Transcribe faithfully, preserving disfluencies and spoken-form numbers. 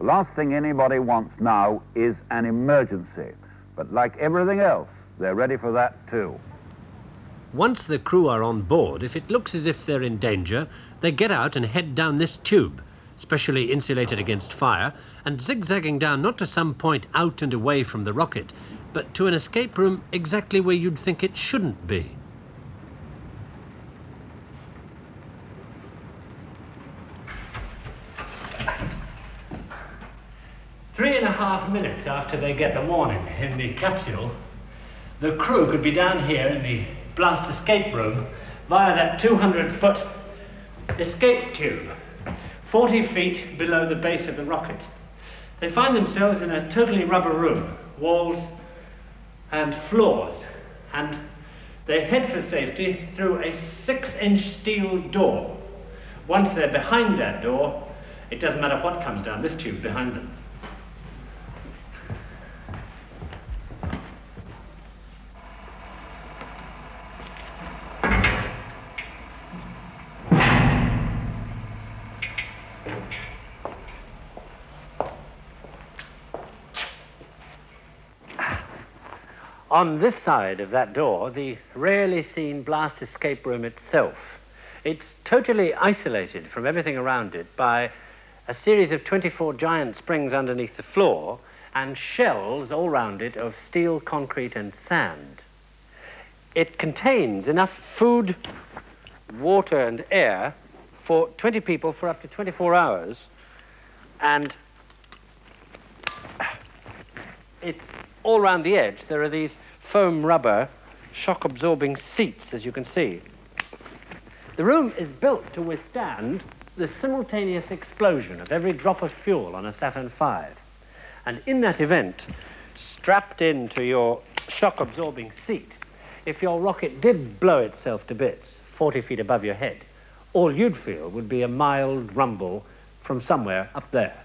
The last thing anybody wants now is an emergency, but like everything else, they're ready for that too. Once the crew are on board, if it looks as if they're in danger, they get out and head down this tube, specially insulated against fire, and zigzagging down not to some point out and away from the rocket, but to an escape room exactly where you'd think it shouldn't be. Three and a half minutes after they get the warning in the capsule, the crew could be down here in the blast escape room via that two hundred foot escape tube, forty feet below the base of the rocket. They find themselves in a totally rubber room, walls and floors, and they head for safety through a six inch steel door. Once they're behind that door, it doesn't matter what comes down this tube behind them. On this side of that door, the rarely seen blast escape room itself. It's totally isolated from everything around it by a series of twenty-four giant springs underneath the floor and shells all round it of steel, concrete and sand. It contains enough food, water and air for twenty people for up to twenty-four hours, and it's all round the edge. There are these foam rubber shock-absorbing seats, as you can see. The room is built to withstand the simultaneous explosion of every drop of fuel on a Saturn five. And in that event, strapped into your shock-absorbing seat, if your rocket did blow itself to bits forty feet above your head, all you'd feel would be a mild rumble from somewhere up there.